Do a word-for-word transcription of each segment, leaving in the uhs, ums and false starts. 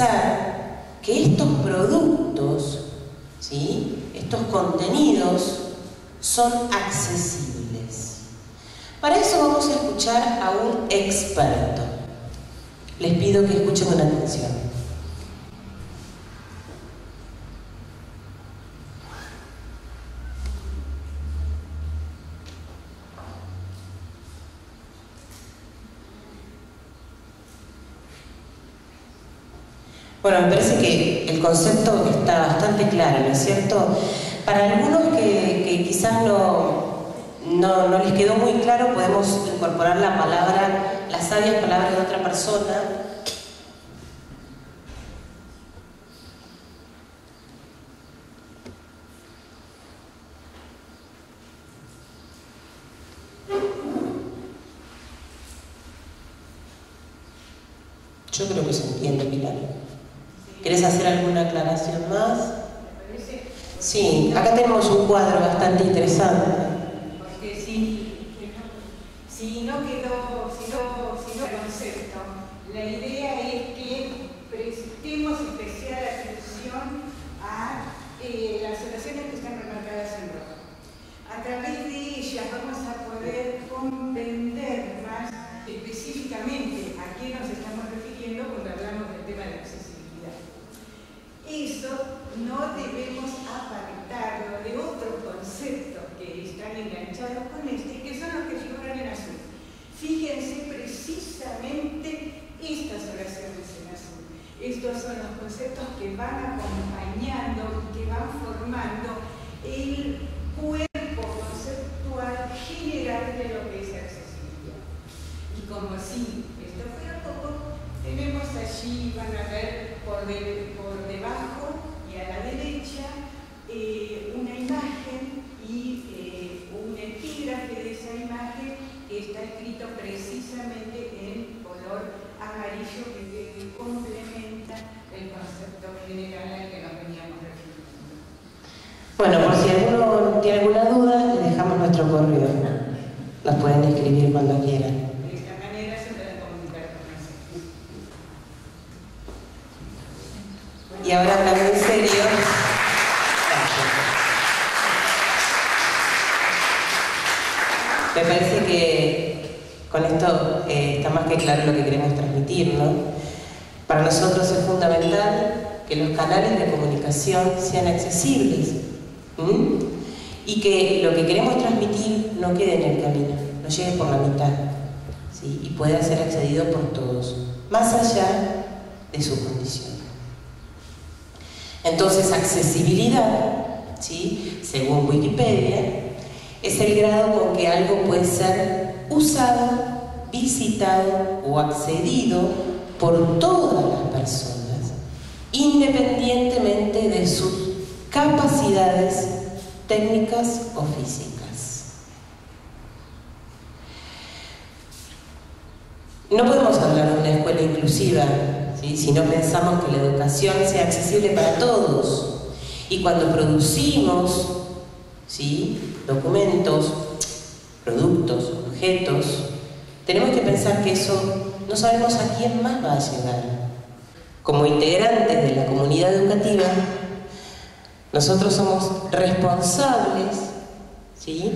pensar que estos productos, ¿sí?, estos contenidos son accesibles. Para eso vamos a escuchar a un experto. Les pido que escuchen con atención. Bueno, me parece que el concepto está bastante claro, ¿no es cierto? Para algunos que, que quizás no, no, no les quedó muy claro, podemos incorporar la palabra, las sabias palabras de otra persona. Yo creo que se entiende, Pilar. ¿Quieres hacer alguna aclaración más? Sí, acá tenemos un cuadro bastante interesante. Porque si, si no quedó, si no, si no concepto, la idea es que prestemos especial atención a eh, las oraciones que están remarcadas en rojo. A través de ellas vamos a poder comprender más específicamente a qué nos estamos refiriendo cuando hablamos del tema de la accesibilidad. Eso no debemos apartarlo de otro concepto que están enganchados con este, que son los que figuran en azul. Fíjense precisamente estas oraciones en azul. Estos son los conceptos que van acompañando y que van formando el cuerpo conceptual general de lo que es accesibilidad. Y como si esto fuera poco, tenemos allí, van a ver por debajo, y a la derecha eh, una imagen y eh, un epígrafe de esa imagen que está escrito precisamente en color amarillo que, que complementa el concepto general al que nos veníamos refiriendo. Bueno, por si alguno tiene alguna duda, les dejamos nuestro correo. Nos pueden escribir cuando quieran. Y ahora hablando en serio, me parece que con esto eh, está más que claro lo que queremos transmitir, ¿no? Para nosotros es fundamental que los canales de comunicación sean accesibles, ¿m? Y que lo que queremos transmitir no quede en el camino, no llegue por la mitad, ¿sí? Y pueda ser accedido por todos, más allá de su condición. Entonces, accesibilidad, ¿sí?, según Wikipedia, es el grado con que algo puede ser usado, visitado o accedido por todas las personas, independientemente de sus capacidades técnicas o físicas. No podemos hablar de una escuela inclusiva, ¿sí?, si no pensamos que la educación sea accesible para todos. Y cuando producimos, ¿sí?, documentos, productos, objetos, tenemos que pensar que eso no sabemos a quién más va a llegar. Como integrantes de la comunidad educativa, nosotros somos responsables, ¿sí?,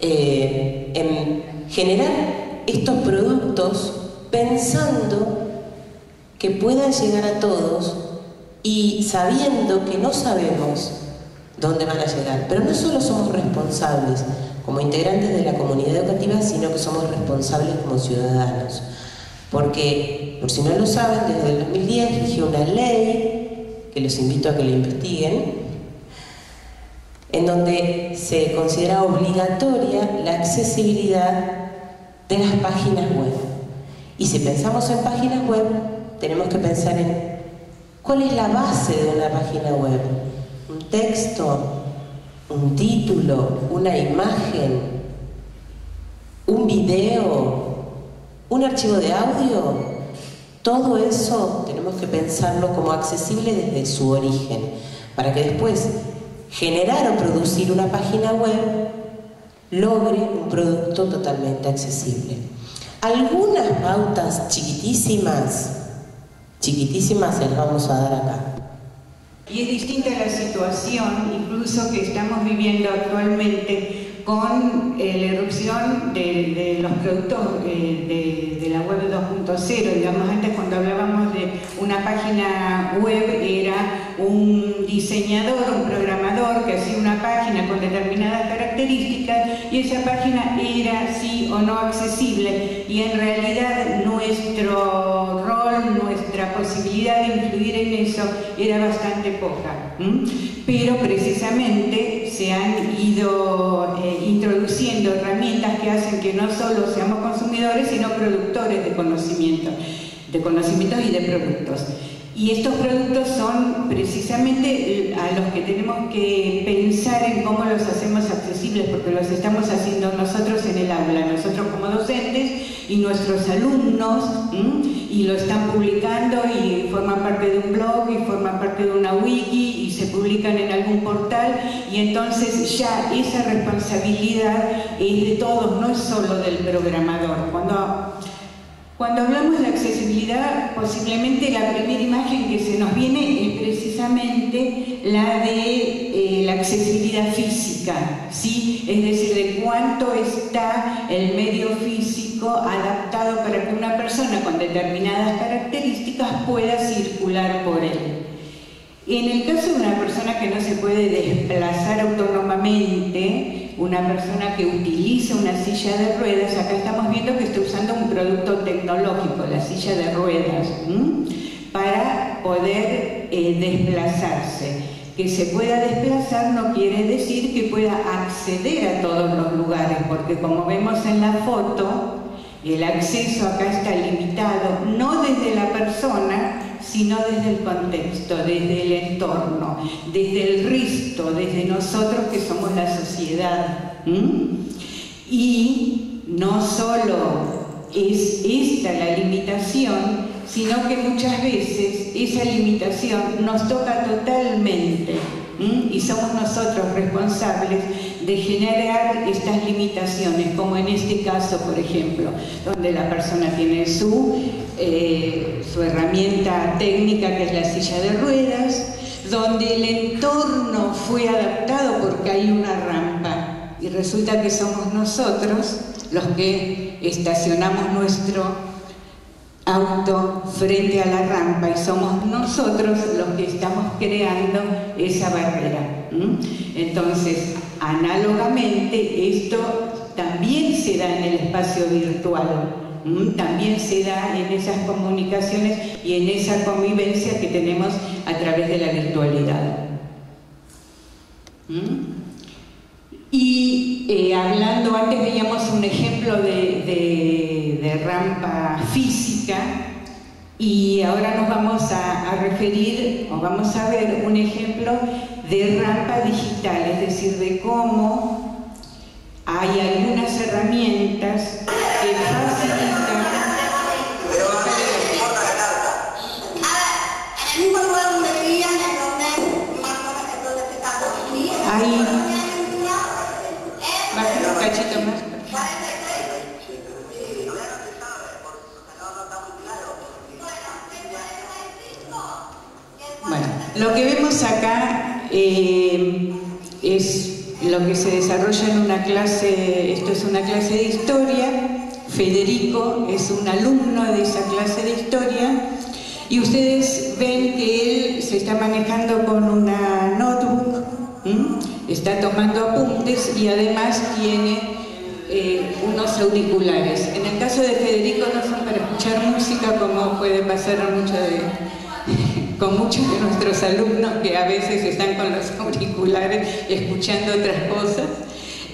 eh, en generar estos productos pensando que puedan llegar a todos y sabiendo que no sabemos dónde van a llegar. Pero no solo somos responsables como integrantes de la comunidad educativa, sino que somos responsables como ciudadanos. Porque, por si no lo saben, desde el dos mil diez rigió una ley, que los invito a que lo investiguen, en donde se considera obligatoria la accesibilidad de las páginas web. Y si pensamos en páginas web, tenemos que pensar en cuál es la base de una página web. Un texto, un título, una imagen, un video, un archivo de audio. Todo eso tenemos que pensarlo como accesible desde su origen, para que después generar o producir una página web logre un producto totalmente accesible. Algunas pautas chiquitísimas chiquitísimas se las vamos a dar acá. Y es distinta la situación, incluso que estamos viviendo actualmente con eh, la erupción de, de los productos eh, de, de la web dos punto cero. Digamos, antes cuando hablábamos de una página web era un diseñador, un programador que hacía una página con determinadas características y esa página era sí o no accesible. Y en realidad nuestro rol, nuestra posibilidad de influir en eso era bastante poca. ¿Mm? Pero precisamente se han ido eh, introduciendo herramientas que hacen que no solo seamos consumidores, sino productores de conocimiento, de conocimientos y de productos. Y estos productos son precisamente a los que tenemos que pensar en cómo los hacemos accesibles, porque los estamos haciendo nosotros en el aula, nosotros como docentes y nuestros alumnos, ¿m? Y lo están publicando y forman parte de un blog y forman parte de una wiki y se publican en algún portal, y entonces ya esa responsabilidad es de todos, no es solo del programador. Cuando Cuando hablamos de accesibilidad, posiblemente la primera imagen que se nos viene es precisamente la de eh, la accesibilidad física, ¿sí? Es decir, de cuánto está el medio físico adaptado para que una persona con determinadas características pueda circular por él. En el caso de una persona que no se puede desplazar autónomamente, una persona que utiliza una silla de ruedas, acá estamos viendo que está usando un producto tecnológico, la silla de ruedas, ¿m? Para poder eh, desplazarse. Que se pueda desplazar no quiere decir que pueda acceder a todos los lugares, porque como vemos en la foto, el acceso acá está limitado, no desde la persona, sino desde el contexto, desde el entorno, desde el resto, desde nosotros que somos la sociedad. ¿Mm? Y no solo es esta la limitación, sino que muchas veces esa limitación nos toca totalmente. ¿Mm? Y somos nosotros responsables de generar estas limitaciones, como en este caso, por ejemplo, donde la persona tiene su, eh, su herramienta técnica, que es la silla de ruedas, donde el entorno fue adaptado porque hay una rampa, y resulta que somos nosotros los que estacionamos nuestro auto frente a la rampa y somos nosotros los que estamos creando esa barrera. ¿Mm? Entonces, análogamente, esto también se da en el espacio virtual, ¿Mm? También se da en esas comunicaciones y en esa convivencia que tenemos a través de la virtualidad. ¿Mm? Y eh, hablando, antes veíamos un ejemplo de, de, de rampa física, y ahora nos vamos a, a referir, o vamos a ver un ejemplo de rampa digital, es decir, de cómo hay algunas herramientas que facilitan... Hay... Bueno, lo que vemos acá eh, es lo que se desarrolla en una clase, esto es una clase de historia, Federico es un alumno de esa clase de historia, y ustedes ven que él se está manejando con una notebook, ¿m? Está tomando apuntes y además tiene eh, unos auriculares. En el caso de Federico no son para escuchar música, como puede pasar a muchos de, con muchos de nuestros alumnos que a veces están con los auriculares escuchando otras cosas.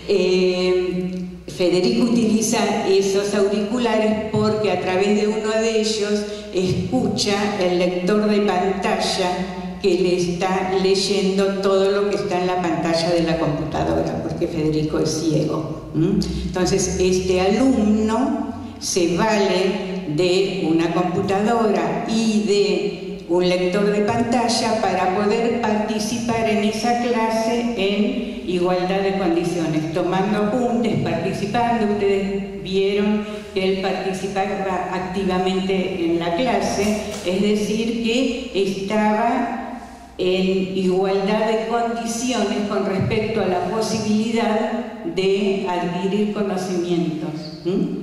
Eh, Federico utiliza esos auriculares porque a través de uno de ellos escucha el lector de pantalla que le está leyendo todo lo que está en la pantalla de la computadora, porque Federico es ciego. ¿Mm? Entonces, este alumno se vale de una computadora y de un lector de pantalla para poder participar en esa clase en igualdad de condiciones, tomando apuntes, participando. Ustedes vieron que el participar va activamente en la clase, es decir, que estaba en igualdad de condiciones con respecto a la posibilidad de adquirir conocimientos. ¿Mm?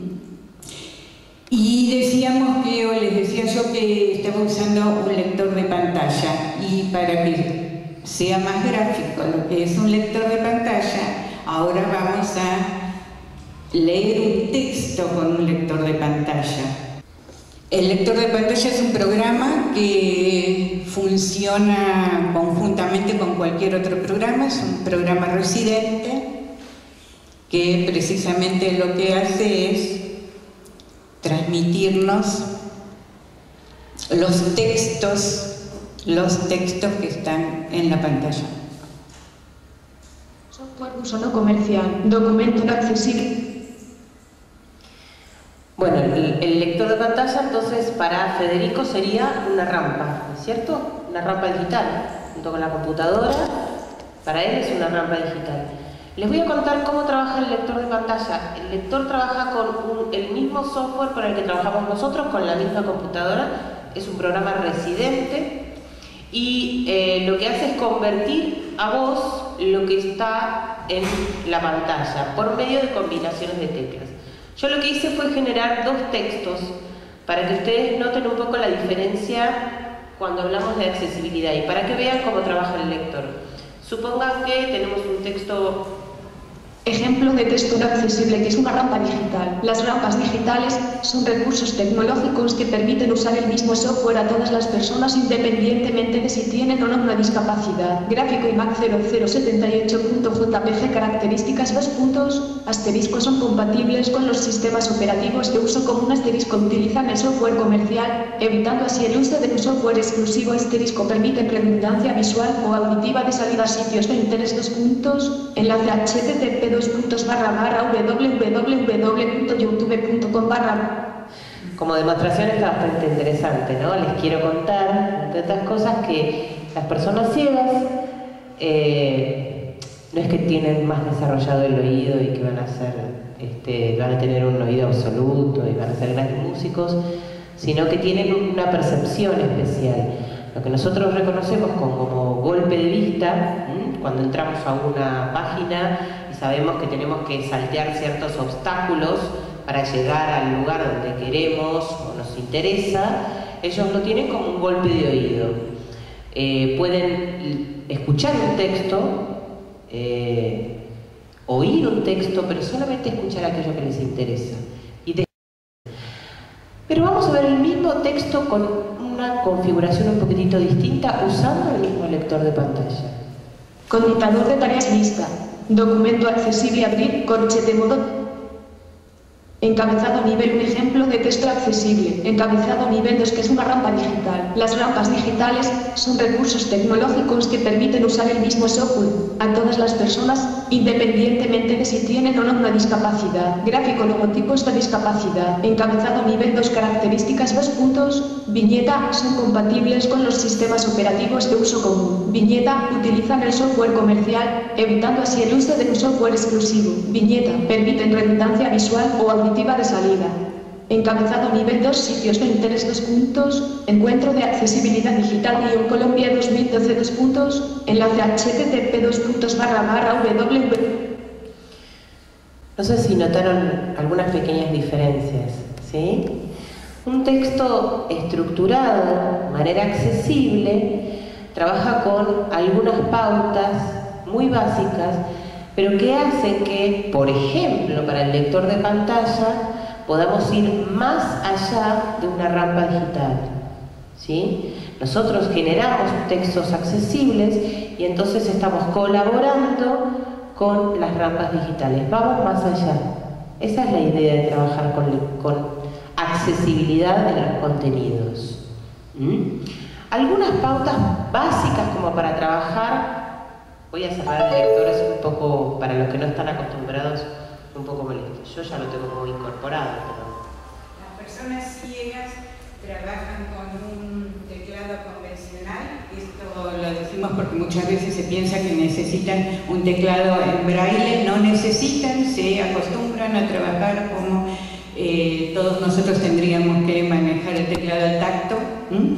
Y decíamos que, o les decía yo, que estaba usando un lector de pantalla, y para que sea más gráfico lo que es un lector de pantalla, ahora vamos a leer un texto con un lector de pantalla. El lector de pantalla es un programa que funciona conjuntamente con cualquier otro programa, es un programa residente que precisamente lo que hace es transmitirnos los textos, los textos que están en la pantalla. Software de uso no comercial, documento no accesible. Bueno, el, el lector de pantalla, entonces, para Federico sería una rampa, ¿no es cierto? Una rampa digital, junto con la computadora, para él es una rampa digital. Les voy a contar cómo trabaja el lector de pantalla. El lector trabaja con un, el mismo software con el que trabajamos nosotros, con la misma computadora. Es un programa residente y eh, lo que hace es convertir a voz lo que está en la pantalla por medio de combinaciones de teclas. Yo lo que hice fue generar dos textos para que ustedes noten un poco la diferencia cuando hablamos de accesibilidad y para que vean cómo trabaja el lector. Supongan que tenemos un texto... Ejemplo de texto no accesible, que es una rampa digital. Las rampas digitales son recursos tecnológicos que permiten usar el mismo software a todas las personas independientemente de si tienen o no una discapacidad. Gráfico I M A C cero cero siete ocho punto J P G características dos puntos, asterisco son compatibles con los sistemas operativos de uso común asterisco utilizan el software comercial, evitando así el uso de un software exclusivo asterisco permiten redundancia visual o auditiva de salida a sitios de interés dos puntos, enlace H T T P dos puntos barra barra www punto youtube punto com barra. Como demostración está bastante interesante, ¿no? Les quiero contar, entre otras cosas, que las personas ciegas eh, no es que tienen más desarrollado el oído y que van a ser, este, van a tener un oído absoluto y van a ser grandes músicos, sino que tienen una percepción especial. Lo que nosotros reconocemos como golpe de vista, ¿eh? Cuando entramos a una página, sabemos que tenemos que saltear ciertos obstáculos para llegar al lugar donde queremos o nos interesa, ellos lo tienen como un golpe de oído. Eh, pueden escuchar un texto, eh, oír un texto, pero solamente escuchar aquello que les interesa. Y de... Pero vamos a ver el mismo texto con una configuración un poquitito distinta usando el mismo lector de pantalla. Conmutador de tareas lista. Documento accesible abrir, corchete modo. Encabezado nivel un ejemplo de texto accesible. Encabezado nivel dos que es una rampa digital. Las rampas digitales son recursos tecnológicos que permiten usar el mismo software a todas las personas independientemente de si tienen o no una discapacidad. Gráfico logotipos de discapacidad. Encabezado nivel dos características dos puntos. Viñeta son compatibles con los sistemas operativos de uso común. Viñeta utilizan el software comercial, evitando así el uso de un software exclusivo. Viñeta permiten redundancia visual o auditiva de salida. Encabezado nivel dos sitios de interés dos puntos. Encuentro de accesibilidad digital guión Colombia dos mil doce dos puntos. Enlace H T T P dos puntos barra barra www. No sé si notaron algunas pequeñas diferencias, ¿sí? Un texto estructurado de manera accesible trabaja con algunas pautas muy básicas, pero que hacen que, por ejemplo, para el lector de pantalla podamos ir más allá de una rampa digital, ¿sí? Nosotros generamos textos accesibles y entonces estamos colaborando con las rampas digitales. Vamos más allá. Esa es la idea de trabajar con, con accesibilidad de los contenidos. ¿Mm? Algunas pautas básicas como para trabajar. Voy a cerrar el lector, es un poco, para los que no están acostumbrados, un poco molesto. Yo ya lo tengo muy incorporado, pero... Las personas ciegas trabajan con un teclado convencional. Esto lo decimos porque muchas veces se piensa que necesitan un teclado en braille. No necesitan, se acostumbran a trabajar como eh, todos nosotros tendríamos que manejar el teclado al tacto. ¿Mm?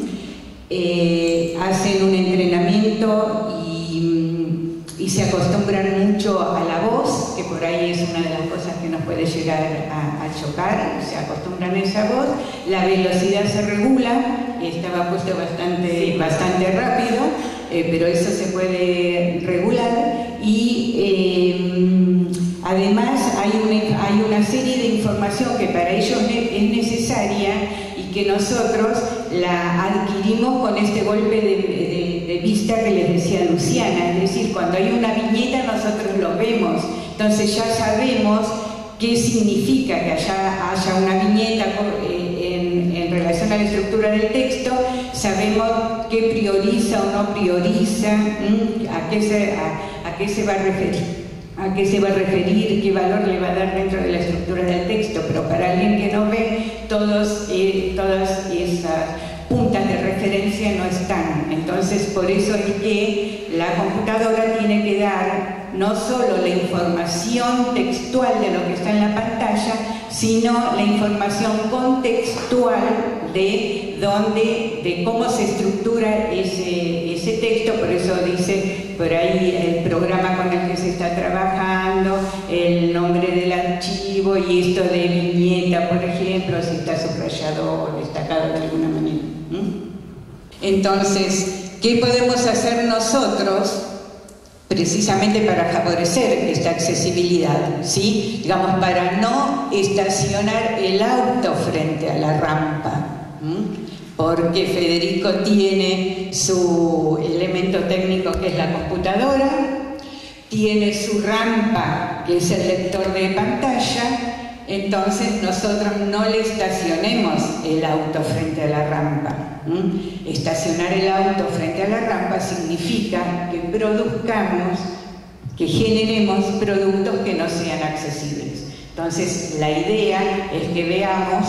Eh, hacen un entrenamiento y, y se acostumbran mucho a la voz, que por ahí es una de las cosas que nos puede llegar a, a chocar. Se acostumbran a esa voz, la velocidad se regula, estaba puesto bastante, sí. bastante rápido, eh, pero eso se puede regular. Y eh, además hay una, hay una serie de información que para ellos es necesaria y que nosotros la adquirimos con este golpe de, de, de vista que les decía Luciana. Es decir, cuando hay una viñeta nosotros lo vemos, entonces ya sabemos qué significa que haya, haya una viñeta en, en relación a la estructura del texto. Sabemos qué prioriza o no prioriza, a qué se, a, a qué se va a referir, a qué se va a referir, qué valor le va a dar dentro de la estructura del texto. Pero para alguien que no ve, todos, eh, todas esas puntas de referencia no están. Entonces, por eso es que la computadora tiene que dar no solo la información textual de lo que está en la pantalla, sino la información contextual de dónde, de cómo se estructura ese, ese texto. Por eso dice por ahí el programa con el que se está trabajando, el nombre del archivo y esto de viñeta, por ejemplo, si está subrayado o destacado de alguna manera. ¿Mm? Entonces, ¿qué podemos hacer nosotros precisamente para favorecer esta accesibilidad, ¿sí? Digamos, para no estacionar el auto frente a la rampa, ¿m? Porque Federico tiene su elemento técnico que es la computadora, tiene su rampa que es el lector de pantalla. Entonces nosotros no le estacionemos el auto frente a la rampa. ¿Mm? Estacionar el auto frente a la rampa significa que produzcamos, que generemos productos que no sean accesibles. Entonces la idea es que veamos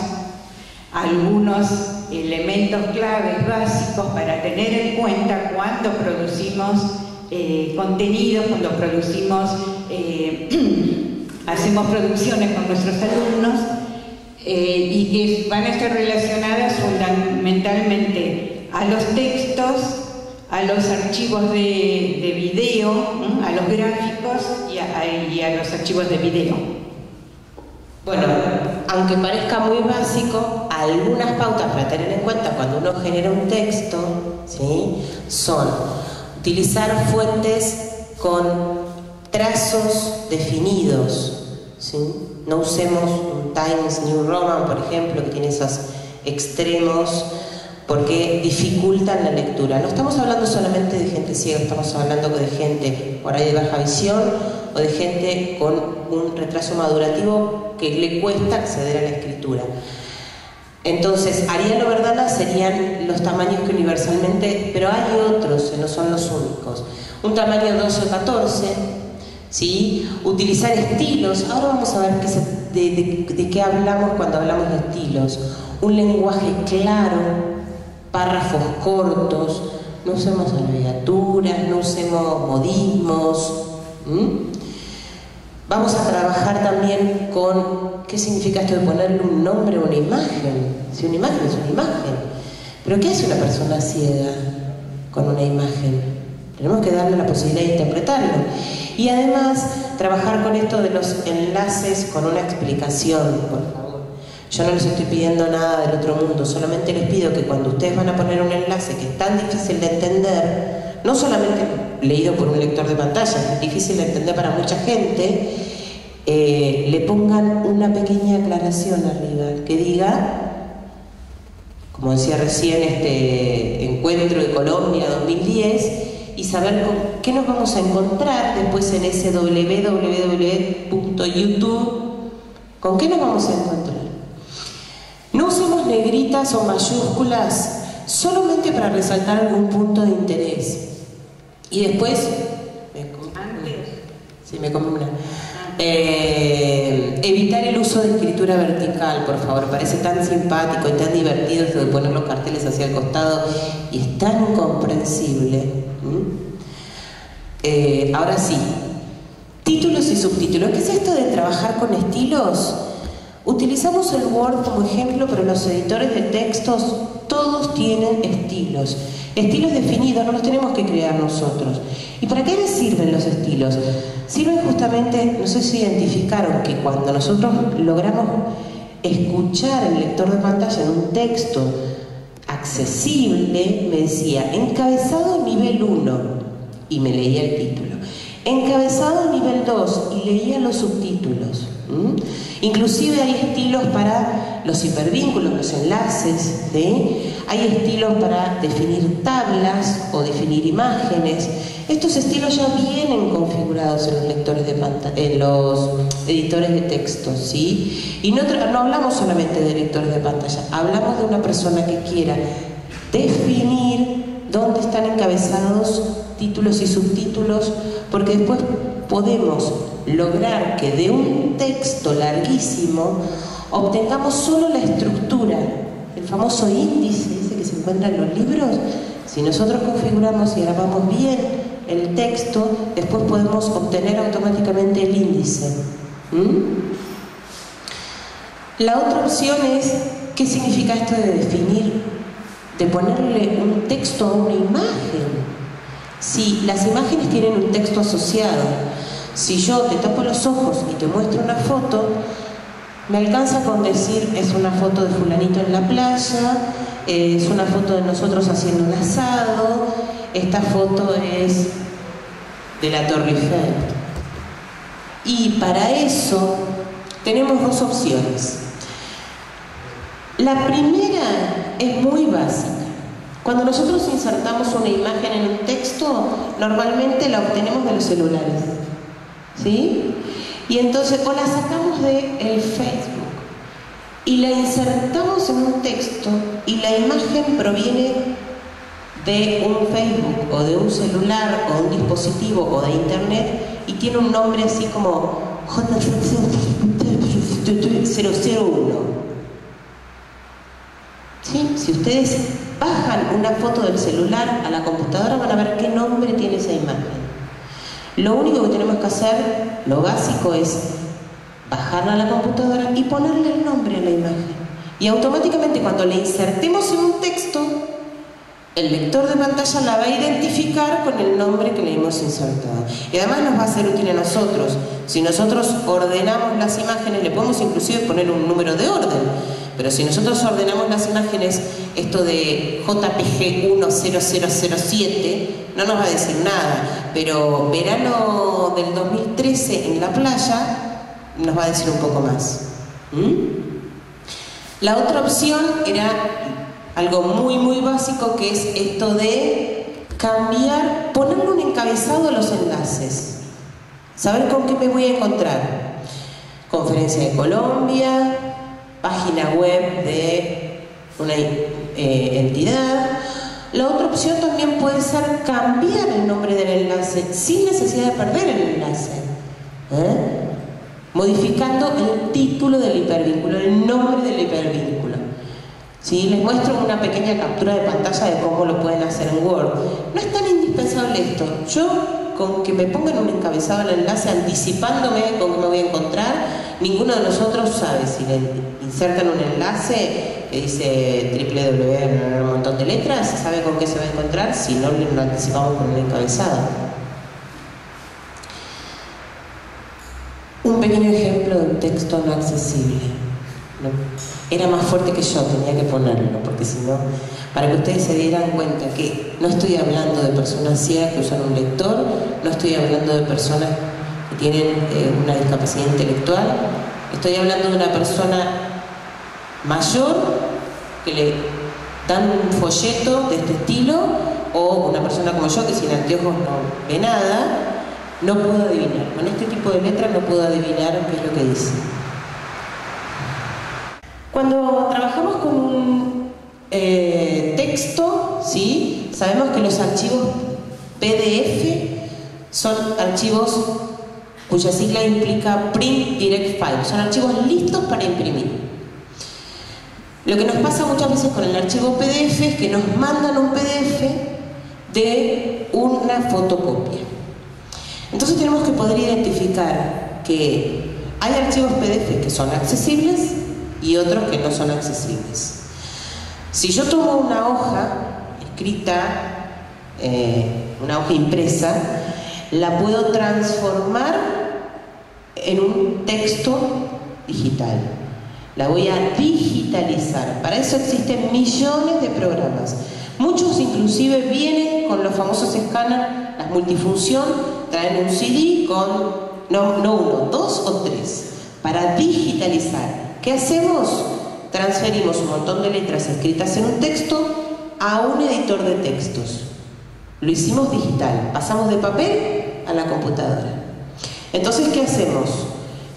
algunos elementos claves básicos para tener en cuenta cuando producimos eh, contenidos, cuando producimos... Eh, hacemos producciones con nuestros alumnos eh, y que van a estar relacionadas fundamentalmente a los textos, a los archivos de, de video, ¿m? A los gráficos y a, a, y a los archivos de video. Bueno, aunque parezca muy básico, algunas pautas para tener en cuenta cuando uno genera un texto, ¿sí? Son utilizar fuentes con trazos definidos, ¿sí? No usemos un Times New Roman, por ejemplo, que tiene esos extremos, porque dificultan la lectura. No estamos hablando solamente de gente ciega, estamos hablando de gente por ahí de baja visión o de gente con un retraso madurativo que le cuesta acceder a la escritura. Entonces, Arial o Verdana serían los tamaños que universalmente, pero hay otros, no son los únicos. Un tamaño doce o catorce, ¿sí? Utilizar estilos. Ahora vamos a ver qué se, de, de, de qué hablamos cuando hablamos de estilos. Un lenguaje claro, párrafos cortos, no usemos abreviaturas, no usemos modismos. ¿Mm? Vamos a trabajar también con qué significa esto de ponerle un nombre a una imagen. Si una imagen es una imagen, pero ¿qué hace una persona ciega con una imagen? Tenemos que darle la posibilidad de interpretarlo. Y además, trabajar con esto de los enlaces con una explicación, por favor. Yo no les estoy pidiendo nada del otro mundo, solamente les pido que cuando ustedes van a poner un enlace que es tan difícil de entender, no solamente leído por un lector de pantalla, es difícil de entender para mucha gente, eh, le pongan una pequeña aclaración arriba, que diga, como decía recién, este encuentro de Colombia dos mil diez, y saber con qué nos vamos a encontrar después en ese doble u doble u doble u punto youtube, con qué nos vamos a encontrar. No usemos negritas o mayúsculas solamente para resaltar algún punto de interés. Y después, me come una. Sí, me come una. Eh, evitar el uso de escritura vertical, por favor. Parece tan simpático y tan divertido eso de poner los carteles hacia el costado, y es tan incomprensible. ¿Mm? Eh, ahora sí, títulos y subtítulos. ¿Qué es esto de trabajar con estilos? Utilizamos el Word como ejemplo, pero los editores de textos todos tienen estilos. Estilos definidos, no los tenemos que crear nosotros. ¿Y para qué les sirven los estilos? Sirven justamente, no sé si identificaron, que cuando nosotros logramos escuchar el lector de pantalla de un texto accesible, me decía encabezado nivel uno y me leía el título. Encabezado nivel dos y leía los subtítulos. ¿Mm? Inclusive hay estilos para los hipervínculos, los enlaces, ¿sí? Hay estilos para definir tablas o definir imágenes. Estos estilos ya vienen configurados en los lectores de pantalla, en los editores de texto, ¿sí? Y no, no hablamos solamente de lectores de pantalla, hablamos de una persona que quiera definir dónde están encabezados títulos y subtítulos, porque después podemos lograr que de un texto larguísimo obtengamos solo la estructura, el famoso índice ese que se encuentra en los libros. Si nosotros configuramos y grabamos bien el texto, después podemos obtener automáticamente el índice. ¿Mm? La otra opción es, ¿qué significa esto de definir, de ponerle un texto a una imagen? Si las imágenes tienen un texto asociado, si yo te tapo los ojos y te muestro una foto, me alcanza con decir es una foto de fulanito en la playa, es una foto de nosotros haciendo un asado, esta foto es de la Torre Eiffel. Y para eso tenemos dos opciones. La primera es muy básica. Cuando nosotros insertamos una imagen en un texto, normalmente la obtenemos de los celulares. ¿Sí? Y entonces, o la sacamos del Facebook y la insertamos en un texto, y la imagen proviene de un Facebook o de un celular o un dispositivo o de internet, y tiene un nombre así como J cero cero uno. ¿Sí? Si ustedes bajan una foto del celular a la computadora, van a ver qué nombre tiene esa imagen. Lo único que tenemos que hacer, lo básico, es bajarla a la computadora y ponerle el nombre a la imagen. Y automáticamente, cuando la insertemos en un texto, el lector de pantalla la va a identificar con el nombre que le hemos insertado. Y además nos va a ser útil a nosotros. Si nosotros ordenamos las imágenes, le podemos inclusive poner un número de orden. Pero si nosotros ordenamos las imágenes, esto de J P G uno cero cero cero siete no nos va a decir nada. Pero verano del dos mil trece en la playa nos va a decir un poco más. ¿Mm? La otra opción era algo muy muy básico, que es esto de cambiar, ponerle un encabezado a los enlaces. Saber con qué me voy a encontrar. Conferencia de Colombia, página web de una eh, entidad. La otra opción también puede ser cambiar el nombre del enlace sin necesidad de perder el enlace. ¿Eh? Modificando el título del hipervínculo, el nombre del hipervínculo. ¿Sí? Les muestro una pequeña captura de pantalla de cómo lo pueden hacer en Word. No es tan indispensable esto. Yo, con que me pongan un encabezado al enlace anticipándome con qué me voy a encontrar, ninguno de nosotros sabe. Si le insertan un enlace que dice doble u doble u doble u, un montón de letras, sabe con qué se va a encontrar si no lo anticipamos con un encabezado. Un pequeño ejemplo de un texto no accesible. ¿No? Era más fuerte que yo, tenía que ponerlo, porque si no, para que ustedes se dieran cuenta que no estoy hablando de personas ciegas que usan un lector, no estoy hablando de personas que tienen eh, una discapacidad intelectual, estoy hablando de una persona mayor que le dan un folleto de este estilo, o una persona como yo que sin anteojos no ve nada. No puedo adivinar, con este tipo de letras no puedo adivinar qué es lo que dice. Cuando trabajamos con un eh, texto, ¿sí? Sabemos que los archivos P D F son archivos cuya sigla implica Print Direct File. Son archivos listos para imprimir. Lo que nos pasa muchas veces con el archivo P D F es que nos mandan un P D F de una fotocopia. Entonces tenemos que poder identificar que hay archivos P D F que son accesibles y otros que no son accesibles. Si yo tomo una hoja escrita, eh, una hoja impresa, la puedo transformar en un texto digital. La voy a digitalizar. Para eso existen millones de programas. Muchos inclusive vienen con los famosos escáneres, las multifunción, traen un C D con no, no uno, dos o tres para digitalizar. ¿Qué hacemos? Transferimos un montón de letras escritas en un texto a un editor de textos. Lo hicimos digital, pasamos de papel a la computadora. Entonces, ¿qué hacemos?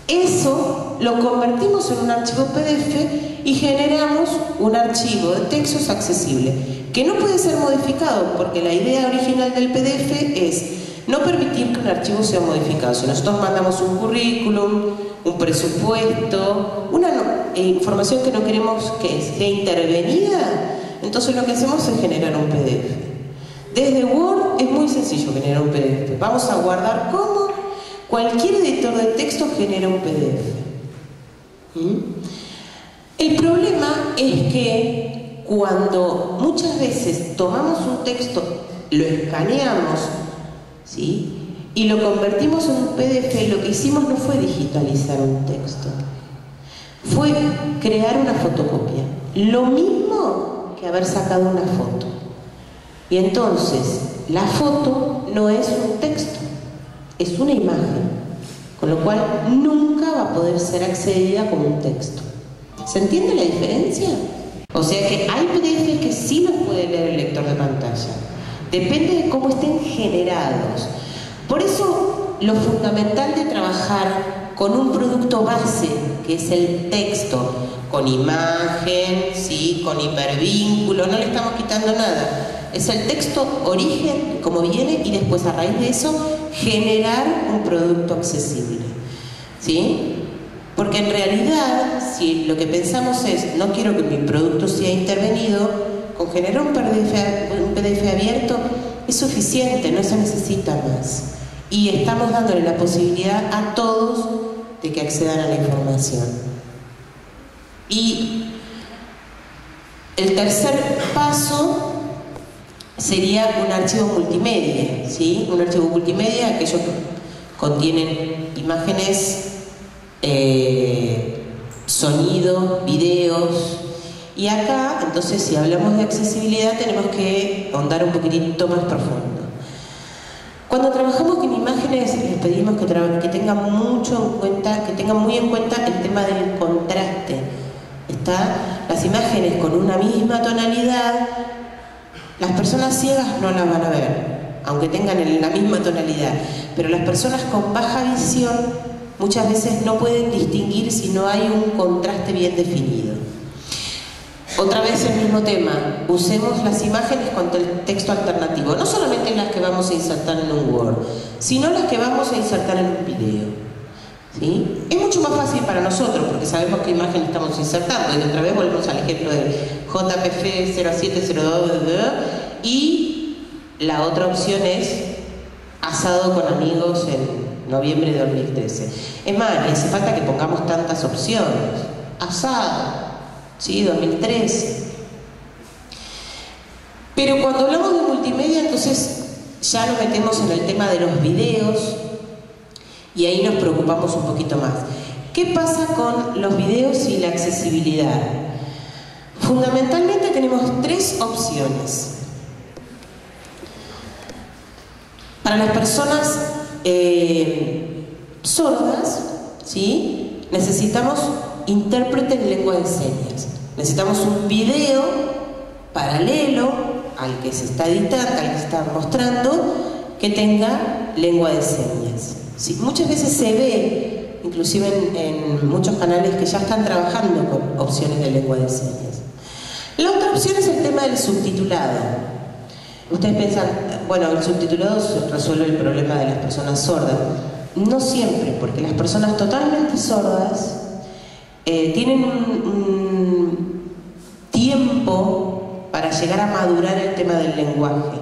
Eso lo convertimos en un archivo P D F y generamos un archivo de textos accesible, que no puede ser modificado, porque la idea original del P D F es no permitir que un archivo sea modificado. Si nosotros mandamos un currículum, un presupuesto, una información que no queremos que sea intervenida, entonces lo que hacemos es generar un P D F. Desde Word es muy sencillo generar un P D F. Vamos a guardar como cualquier editor de texto genera un P D F. ¿Mm? El problema es que cuando muchas veces tomamos un texto, lo escaneamos, ¿sí?, y lo convertimos en un P D F, lo que hicimos no fue digitalizar un texto, fue crear una fotocopia, lo mismo que haber sacado una foto. Y entonces la foto no es un texto, es una imagen, con lo cual nunca va a poder ser accedida como un texto. ¿Se entiende la diferencia? O sea que hay P D F que sí los puede leer el lector de pantalla, depende de cómo estén generados. Por eso lo fundamental de trabajar con un producto base, que es el texto, con imagen, ¿sí?, con hipervínculo, no le estamos quitando nada. Es el texto origen, como viene, y después a raíz de eso, generar un producto accesible. ¿Sí? Porque en realidad, si lo que pensamos es, no quiero que mi producto sea intervenido, con generar un P D F, un P D F abierto es suficiente, no se necesita más. Y estamos dándole la posibilidad a todos de que accedan a la información. Y el tercer paso sería un archivo multimedia, ¿sí? Un archivo multimedia, aquellos que contienen imágenes, eh, sonido, videos. Y acá, entonces, si hablamos de accesibilidad, tenemos que ahondar un poquitito más profundo. Cuando trabajamos con imágenes, les pedimos que, que tengan mucho en cuenta, que tengan muy en cuenta el tema del contraste. ¿Está? Las imágenes con una misma tonalidad, las personas ciegas no las van a ver, aunque tengan la misma tonalidad. Pero las personas con baja visión muchas veces no pueden distinguir si no hay un contraste bien definido. Otra vez el mismo tema, usemos las imágenes con el texto alternativo, no solamente las que vamos a insertar en un Word, sino las que vamos a insertar en un video. ¿Sí? Es mucho más fácil para nosotros porque sabemos qué imagen estamos insertando, y otra vez volvemos al ejemplo del J P G cero siete cero dos y la otra opción es asado con amigos en noviembre de dos mil trece. Es más, no hace falta que pongamos tantas opciones, asado. Sí, dos mil tres. Pero cuando hablamos de multimedia, entonces ya nos metemos en el tema de los videos y ahí nos preocupamos un poquito más. ¿Qué pasa con los videos y la accesibilidad? Fundamentalmente tenemos tres opciones. Para las personas eh, sordas, ¿sí?, necesitamos intérprete en lengua de señas. Necesitamos un video paralelo al que se está editando, al que se está mostrando, que tenga lengua de señas. Sí, muchas veces se ve, inclusive en, en muchos canales que ya están trabajando con opciones de lengua de señas. La otra opción es el tema del subtitulado. Ustedes piensan, bueno, el subtitulado resuelve el problema de las personas sordas. no siempre, porque las personas totalmente sordas eh, tienen un, un tiempo para llegar a madurar el tema del lenguaje,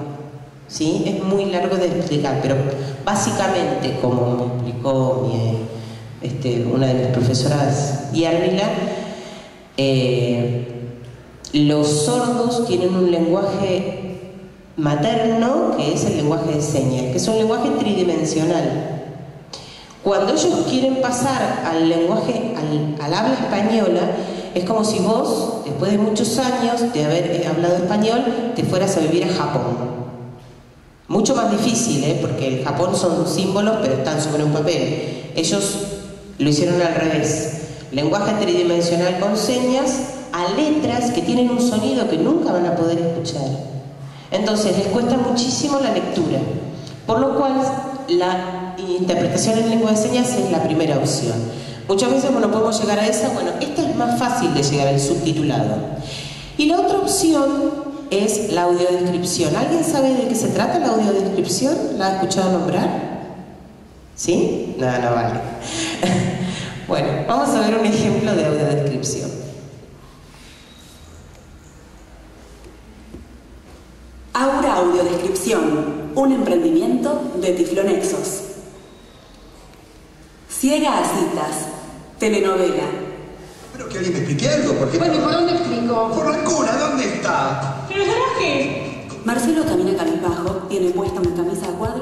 ¿sí? Es muy largo de explicar, pero básicamente, como me explicó mi, este, una de mis profesoras, Yármila, eh, los sordos tienen un lenguaje materno, que es el lenguaje de señas, que es un lenguaje tridimensional. Cuando ellos quieren pasar al lenguaje, al, al habla española, es como si vos, después de muchos años de haber hablado español, te fueras a vivir a Japón. Mucho más difícil, ¿eh? Porque en Japón son símbolos, pero están sobre un papel. Ellos lo hicieron al revés. Lenguaje tridimensional con señas a letras que tienen un sonido que nunca van a poder escuchar. Entonces, les cuesta muchísimo la lectura. Por lo cual, la interpretación en lengua de señas es la primera opción. Muchas veces, bueno, podemos llegar a esa. Bueno, esta es más fácil de llegar al subtitulado. Y la otra opción es la audiodescripción. ¿Alguien sabe de qué se trata la audiodescripción? ¿La ha escuchado nombrar? ¿Sí? No, no vale. Bueno, vamos a ver un ejemplo de audiodescripción. Aura Audiodescripción, un emprendimiento de Tiflonexos. Ciega a citas, telenovela. Pero que alguien me explique algo, porque... Bueno, ¿y por dónde explico? Por la cuna, ¿dónde está? ¡Pero yo no sé! Marcelo camina cabizbajo, tiene puesta una camisa cuadrada.